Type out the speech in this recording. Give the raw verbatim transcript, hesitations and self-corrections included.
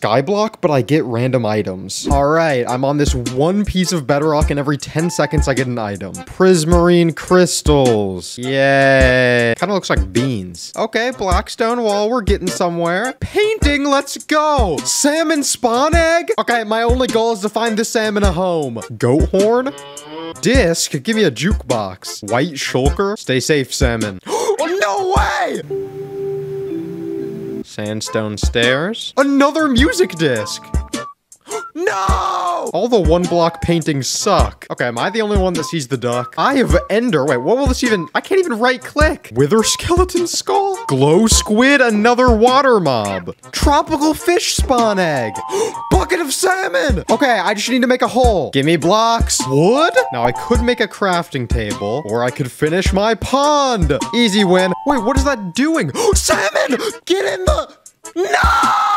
skyblock, but I get random items. All right, I'm on this one piece of bedrock, and every ten seconds I get an item. Prismarine crystals. Yay. Kind of looks like beans. Okay, blackstone wall. We're getting somewhere. Painting, let's go. Salmon spawn egg. Okay, my only goal is to find the salmon a home. Goat horn. Disc. Give me a jukebox. White shulker. Stay safe, salmon. Oh, no way. Sandstone stairs. Another music disc. No! All the one block paintings suck. Okay, am I the only one that sees the duck? Eye of Ender. Wait, what will this even? I can't even right click. Wither skeleton skull. Glow squid. Another water mob. Tropical fish spawn egg. Bucket of salmon. Okay, I just need to make a hole. Give me blocks. Wood? Now I could make a crafting table or I could finish my pond. Easy win. Wait, what is that doing? Salmon! Get in the... No!